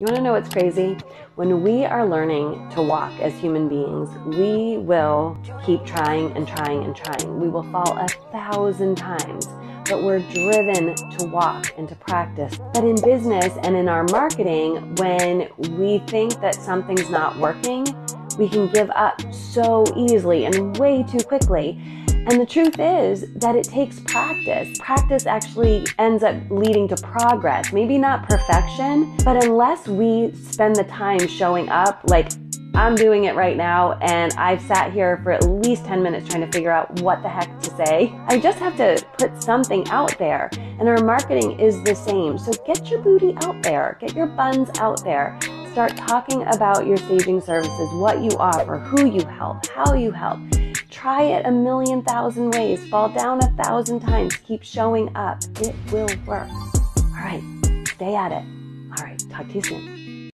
You want to know what's crazy? When we are learning to walk as human beings, we will keep trying and trying and trying. We will fall 1,000 times, but we're driven to walk and to practice. But in business and in our marketing, when we think that something's not working, we can give up so easily and way too quickly. And the truth is that it takes practice. Practice actually ends up leading to progress. Maybe not perfection, but unless we spend the time showing up like, I'm doing it right now and I've sat here for at least 10 minutes trying to figure out what the heck to say. I just have to put something out there. And our marketing is the same. So get your booty out there. Get your buns out there. Start talking about your staging services, what you offer, who you help, how you help. Try it 1,000,000 ways, fall down 1,000 times, keep showing up. It will work. All right, stay at it. All right, talk to you soon.